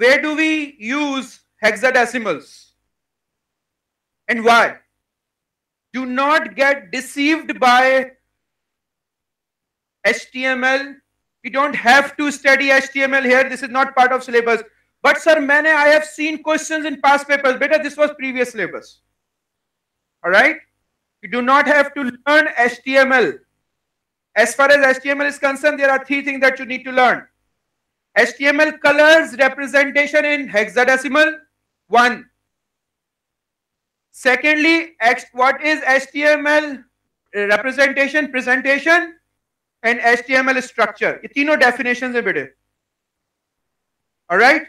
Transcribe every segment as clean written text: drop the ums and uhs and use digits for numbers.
where do we use hexadecimals and why? Do not get deceived by HTML. We don't have to study HTML here. This is not part of syllabus. But sir, I have seen questions in past papers. Beta, this was previous syllabus. All right? You do not have to learn HTML. As far as HTML is concerned, there are three things that you need to learn. HTML colors representation in hexadecimal, one. Secondly, what is HTML representation, presentation, and HTML structure. ये तीनों definitions हैं बेटे. Alright?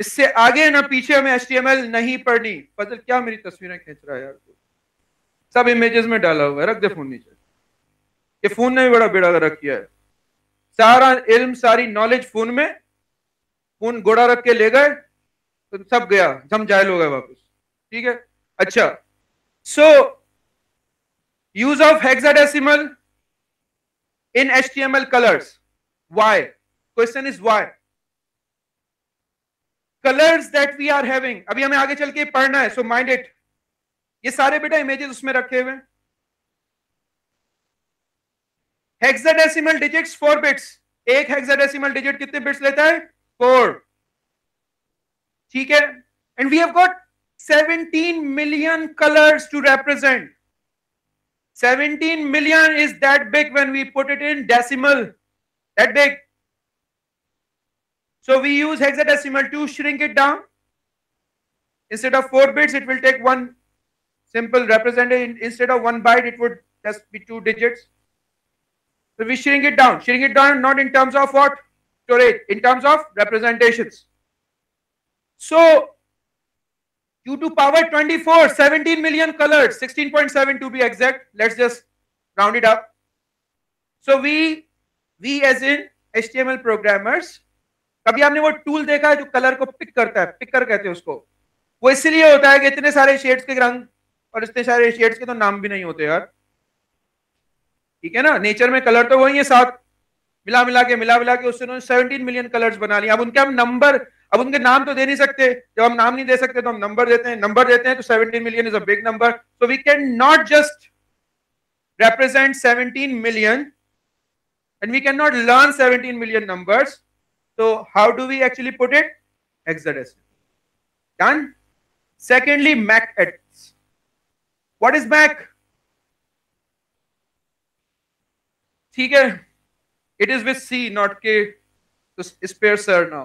इससे आगे ना पीछे हमें HTML नहीं पढ़नी. पता क्या मेरी तस्वीरें खींच रहा है यार. सब images में डाला हुआ है. रख दे फोन नीचे. ये फोन ने भी बड़ा बेड़ा रख किया है. सारा इल्म, सारी नॉलेज फोन में. फोन गोड़ा रख के ले गए तो सब गया, जमजायल हो गए वापस. ठीक है. अच्छा, so use of hexadecimal in HTML colors. Why? Question is why? Colors that we are having. अभी हमें आगे चल के पढ़ना है, so mind it. ये सारे बेटा इमेजेस उसमें रखे हुए हैं. Hexadecimal digits 4 bits. एक हेक्साडेसिमल डिजिट कितने बिट्स लेता है? 4. ठीक है. And we have got 17 million colors to represent. 17 million is that big when we put it in decimal. That big. So we use hexadecimal to shrink it down. Instead of 4 bits, it will take one simple representation. Instead of 1 byte, it would just be 2 digits. So we shrink it down. Shrink it down not in terms of what? Storage. In terms of representations. So 2 to power 24, 17 million colors, 16.7 to be exact. Let's just round it up. So we as in HTML programmers, कभी आपने वो tool देखा है जो colour को pick करता है? Picker कहते हैं उसको. वो इसलिए होता है कि इतने सारे शेड्स के रंग, और इतने सारे शेड्स के तो नाम भी नहीं होते यार. ठीक है ना? नेचर में कलर तो वही है, साथ मिला मिला के उससे उन्होंने 17 मिलियन कलर्स बना लिए. अब उनके अब उनके नाम तो दे नहीं सकते. जब हम नाम नहीं दे सकते तो हम नंबर देते हैं. नंबर देते हैं तो 17 million is a big number. So we can not just represent 17 million and we can not learn 17 million numbers. So how do we actually put it? Hexadecimal. Done. Secondly, MAC address. What is MAC? ठीक है. It is with C, not K. So spare sir now.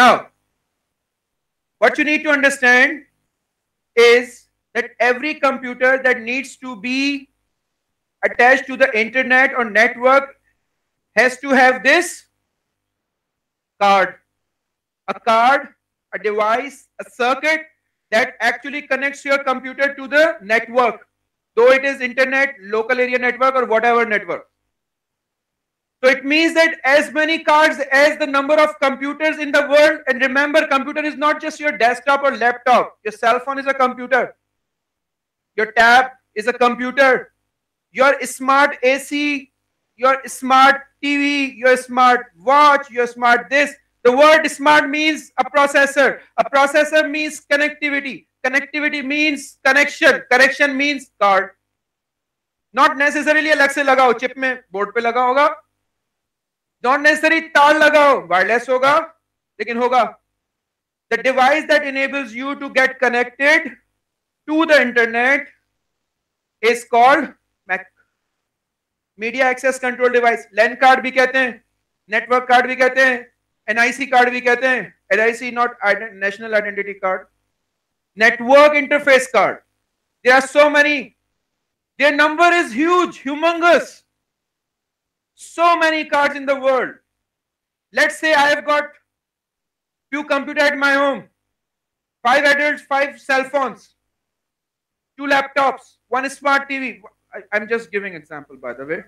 Now, what you need to understand is that every computer that needs to be attached to the internet or network has to have this card. A card, a device, a circuit that actually connects your computer to the network. Though it is internet, local area network or whatever network. So it means that as many cards as the number of computers in the world. And remember, computer is not just your desktop or laptop. Your cell phone is a computer. Your tab is a computer. Your smart AC, your smart TV, your smart watch, your smart this. The word smart means a processor. A processor means connectivity. Connectivity means connection. Connection means card. Not necessarily अलग से लगाओ, chip में board पे लगा होगा. Not necessarily तार लगाओ, wireless होगा, लेकिन होगा. The device that enables you to get connected to the internet is called MAC. Media Access Control Device. LAN card भी कहते हैं, network card भी कहते हैं, NIC card भी कहते हैं. NIC not National Identity Card. Network Interface Card. There are so many. Their number is huge, humongous. So many cards in the world. Let's say I have got few computers at my home, 5 adults, 5 cell phones, 2 laptops, 1 smart TV. I'm just giving example, by the way.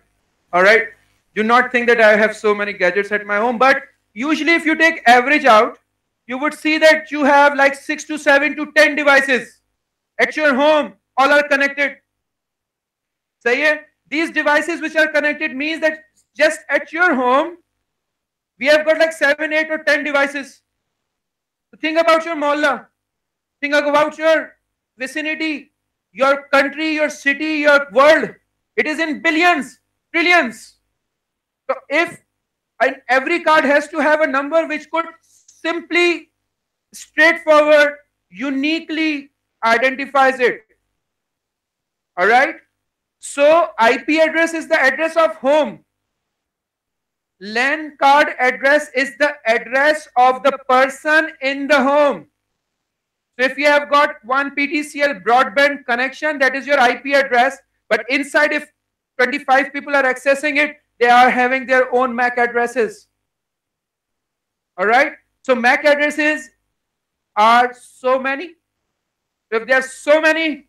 All right. Do not think that I have so many gadgets at my home, but usually if you take average out, you would see that you have like 6 to 7 to 10 devices at your home. All are connected. Sahi hai? These devices which are connected means that just at your home, we have got like 7, 8 or 10 devices. Think about your mohalla. Think about your vicinity, your country, your city, your world. It is in billions, trillions. So if and every card has to have a number which could simply, straightforward, uniquely identifies it. All right. So IP address is the address of home. LAN card address is the address of the person in the home. So if you have got one PTCL broadband connection, that is your IP address. But inside, if 25 people are accessing it, they are having their own MAC addresses. All right. So MAC addresses are so many. If there are so many,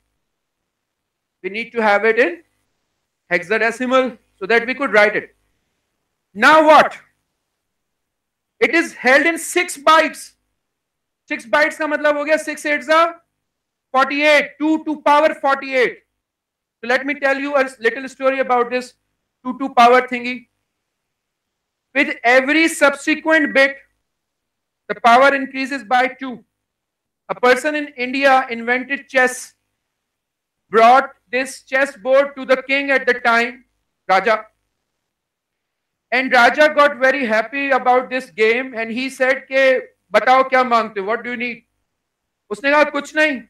we need to have it in hexadecimal so that we could write it. Now what? It is held in 6 bytes. 6 bytes ka matlab ho gaya 6 8s are 48. 2 to power 48. So let me tell you a little story about this 2 to power thingy. With every subsequent bit, the power increases by 2. A person in India invented chess, brought this chessboard to the king at the time, Raja. And Raja got very happy about this game and he said, "Ke, batao kya mangte ho? What do you need?" Usne kaha, "Kuch nahi.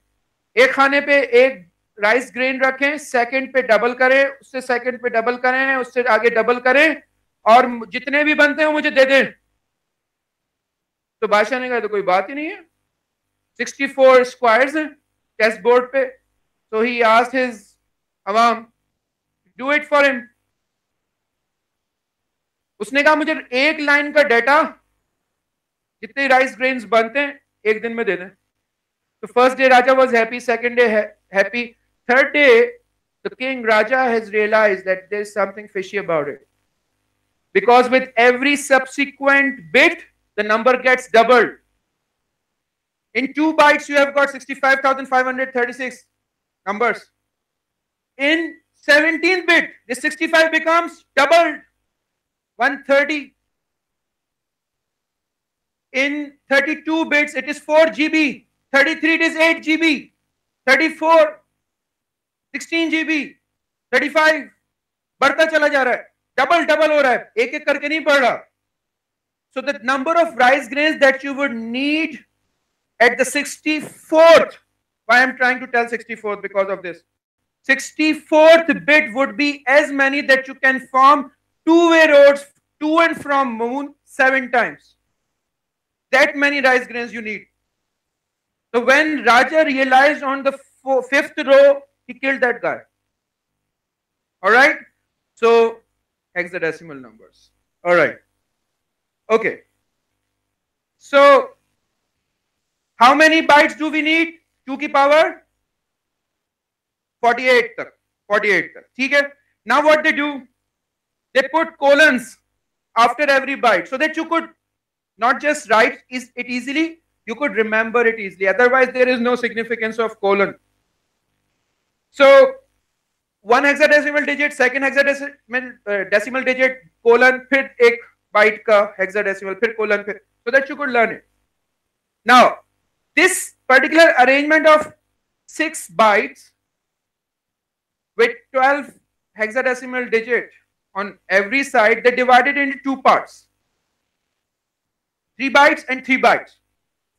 Ek khane pe ek rice grain rakhein, second pe double karein, usse second pe double karein, usse aage double karein, aur jitne bhi bante ho mujhe de dein." तो बादशाह ने कहा तो कोई बात ही नहीं है, 64 स्क्वायर्स हैं चेस बोर्ड पे. सो ही आस्क्ड हिज अवाम डू इट फॉर हिम. उसने कहा मुझे एक लाइन का डाटा, जितने राइस ग्रेन्स बनते हैं एक दिन में दे दें. तो first day raja was happy, second day happy, third day the king raja has realised that there is something fishy about it, because with every subsequent bit the number gets doubled. In 2 bytes, you have got 65,536 numbers. In 17 bit, the 65 becomes doubled, 130. In 32 bits, it is 4 GB. 33, it is 8 GB. 34, 16 GB. 35, बढ़ता चला जा रहा है. Double, double हो रहा है. एक एक करके नहीं बढ़ रहा. So the number of rice grains that you would need at the 64th, why I'm trying to tell 64th because of this, 64th bit would be as many that you can form two-way roads to and from moon 7 times. That many rice grains you need. So when Raja realized on the 5th row, he killed that guy. All right. So hexadecimal numbers. All right. Okay, so how many bytes do we need? 2 की power 48 तक, 48 तक, ठीक है? Now what they do? They put colons after every byte so that you could not just write it easily, you could remember it easily. Otherwise, there is no significance of colon. So one hexadecimal digit, second hexadecimal decimal digit, colon, फिर एक byte ka hexadecimal, फिर colon, फिर, so that you could learn it. Now, this particular arrangement of 6 bytes with 12 hexadecimal digit on every side, they divided into 2 parts, 3 bytes and 3 bytes.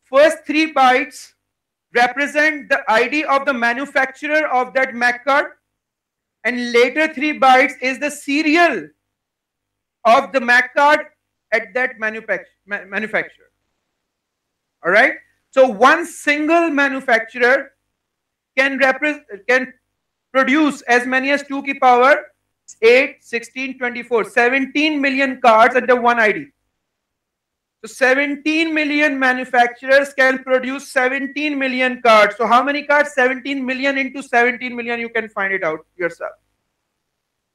First 3 bytes represent the ID of the manufacturer of that MAC card, and later 3 bytes is the serial of the MAC card at that manufacturer. All right. So one single manufacturer can produce as many as 2 ki power 8, 16, 24, 17 million cards under one ID. So 17 million manufacturers can produce 17 million cards. So how many cards? 17 million into 17 million, you can find it out yourself.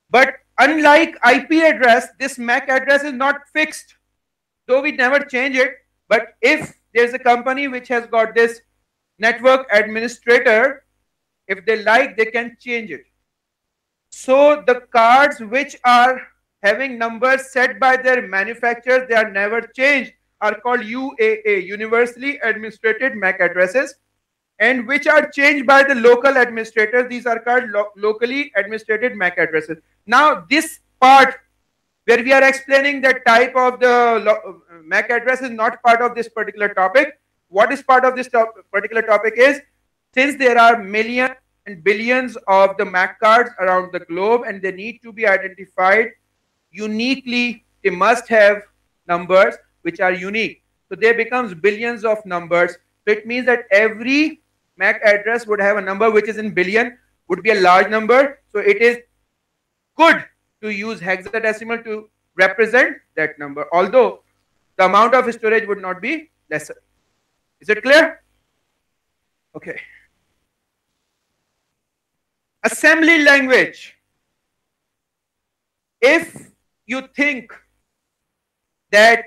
But unlike IP address, this MAC address is not fixed, though we never change it. But if there's a company which has got this network administrator, if they like, they can change it. So the cards which are having numbers set by their manufacturers, they are never changed are called UAA, universally administrated MAC addresses, and which are changed by the local administrators. These are called locally administrated MAC addresses. Now this part where we are explaining the type of the MAC address is not part of this particular topic. What is part of this particular topic is, since there are millions and billions of the MAC cards around the globe and they need to be identified uniquely, they must have numbers which are unique. So there becomes billions of numbers. So it means that every MAC address would have a number which is in billion, would be a large number. So it is good to use hexadecimal to represent that number, although the amount of storage would not be lesser. Is it clear? Okay. Assembly language. If you think that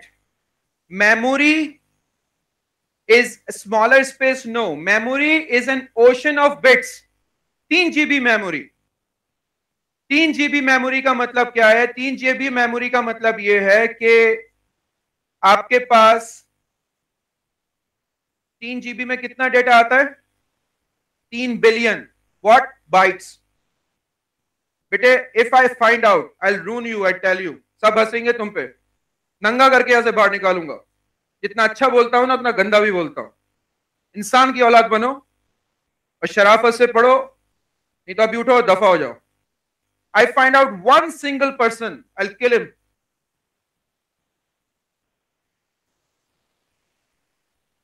memory is a smaller space, no. Memory is an ocean of bits. 3 GB memory. 3 GB memory का मतलब क्या है? 3 GB memory का मतलब ये है कि आपके पास 3 GB में कितना डेटा आता है? 3 बिलियन व्हाट बाइट्स. बेटे if I find out I will ruin you, I tell you. सब हंसेंगे तुम पे, नंगा करके यहां से बाहर निकालूंगा. जितना अच्छा बोलता हूं ना उतना गंदा भी बोलता हूं. इंसान की औलाद बनो और शराफत से पढ़ो, नहीं तो अभी उठो और दफा हो जाओ. I find out one single person, I'll kill him.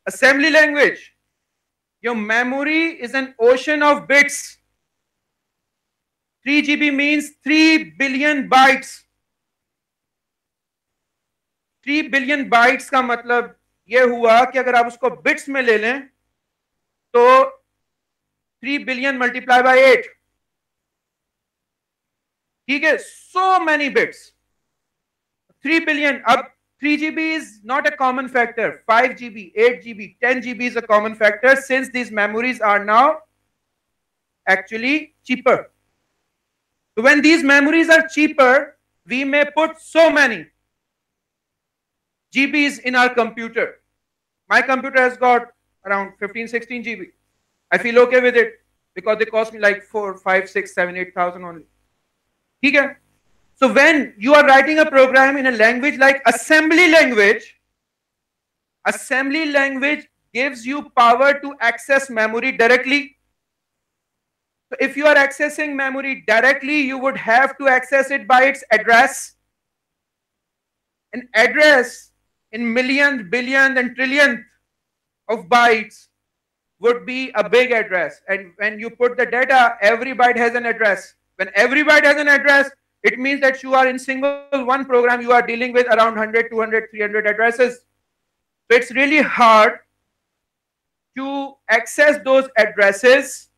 Assembly language. Your memory is an ocean of bits. 3 GB means 3 billion bytes. 3 billion bytes का मतलब यह हुआ कि अगर आप उसको bits में ले लें तो 3 billion multiplied by 8. ठीक है, so many bits, 3 billion. अब 3 GB is not a common factor. 5 GB, 8 GB, 10 GB is a common factor, since these memories are now actually cheaper. So when these memories are cheaper, we may put so many GBs in our computer. My computer has got around 15-16 GB. I feel okay with it because they cost me like 4, 5, 6, 7, 8,000 only. ठीक है. So when you are writing a program in a language like assembly language gives you power to access memory directly. So if you are accessing memory directly, you would have to access it by its address. An address in millionth, billionth, and trillionth of bytes would be a big address. And when you put the data, every byte has an address. When every byte has an address, it means that you are in single one program, you are dealing with around 100, 200, 300 addresses. So it's really hard to access those addresses,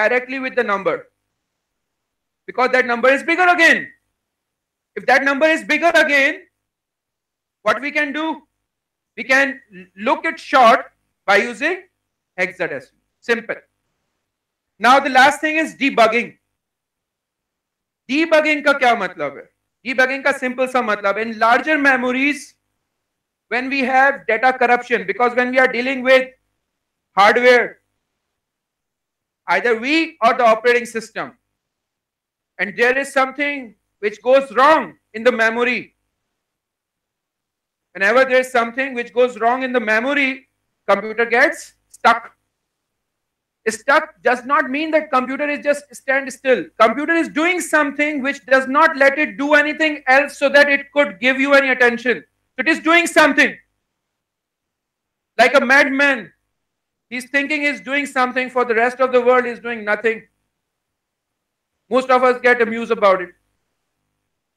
directly with the number, because that number is bigger again. If that number is bigger again, what we can do? We can look it short by using hexadecimal. Simple. Now the last thing is debugging. Debugging का क्या मतलब है? Debugging का simple सा मतलब, in larger memories, when we have data corruption, because when we are dealing with hardware, either we or the operating system, and there is something which goes wrong in the memory. Whenever there is something which goes wrong in the memory, computer gets stuck. Stuck does not mean that computer is just stand still. Computer is doing something which does not let it do anything else so that it could give you any attention. So it is doing something. Like a madman, he's thinking he's doing something for the rest of the world, he's doing nothing. Most of us get amused about it.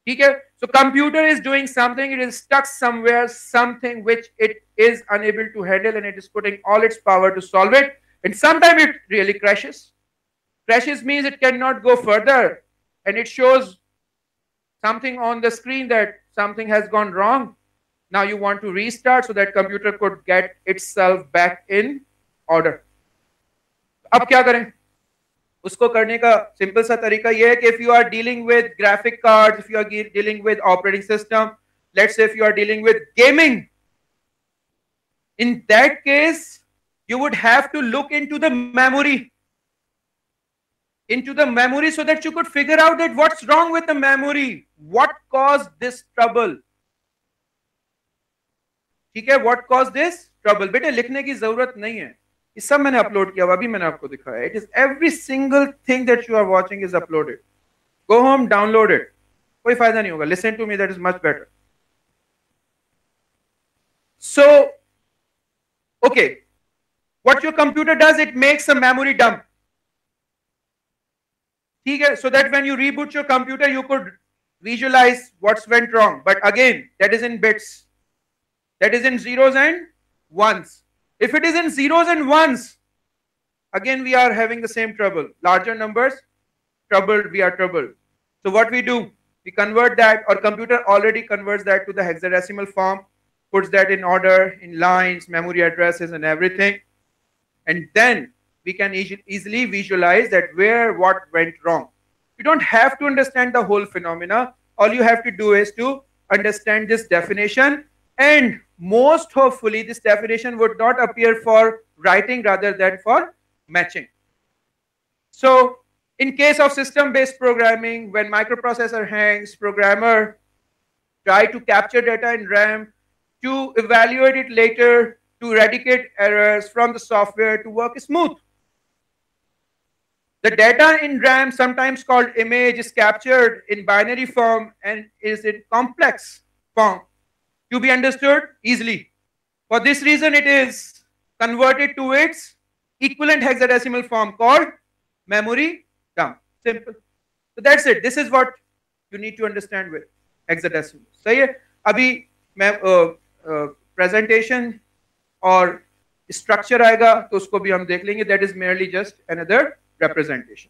Okay? So computer is doing something, it is stuck somewhere, something which it is unable to handle, and it is putting all its power to solve it. And sometimes it really crashes. Crashes means it cannot go further, and it shows something on the screen that something has gone wrong. Now you want to restart so that computer could get itself back in order. अब क्या करें? उसको करने का simple सा तरीका यह है कि if you are dealing with graphic card, if you are dealing with operating system, let's say if you are dealing with gaming, in that case you would have to look into the memory so that you could figure out that what's wrong with the memory, what caused this trouble. ठीक है, what caused this trouble. बेटे लिखने की जरूरत नहीं है, ये सब मैंने अपलोड किया हुआ, अभी मैंने आपको दिखाया. It is every single thing that you are watching is uploaded. Go home, download it. कोई फायदा नहीं होगा. Listen to me, that is much better. So okay, what your computer does, it makes a memory dump. ठीक है, so that when you reboot your computer you could visualize what's went wrong. But again, that is in bits, that is in zeros and ones. If it is in zeros and ones, again we are having the same trouble. Larger numbers, troubled, we are troubled. So what we do, we convert that, or computer already converts that to the hexadecimal form, puts that in order in lines, memory addresses and everything, and then we can easily visualize that where what went wrong. You don't have to understand the whole phenomena. All you have to do is to understand this definition, and most hopefully this definition would not appear for writing rather than for matching. So in case of system-based programming, when microprocessor hangs, programmer try to capture data in RAM, to evaluate it later, to eradicate errors from the software, to work smooth. The data in RAM, sometimes called image, is captured in binary form and is in complex form to be understood easily. For this reason, it is converted to its equivalent hexadecimal form called memory dump. Simple. So that's it. This is what you need to understand with hexadecimal. So yeah, abhi main presentation और structure आएगा तो उसको भी हम देख लेंगे. That is merely just another representation.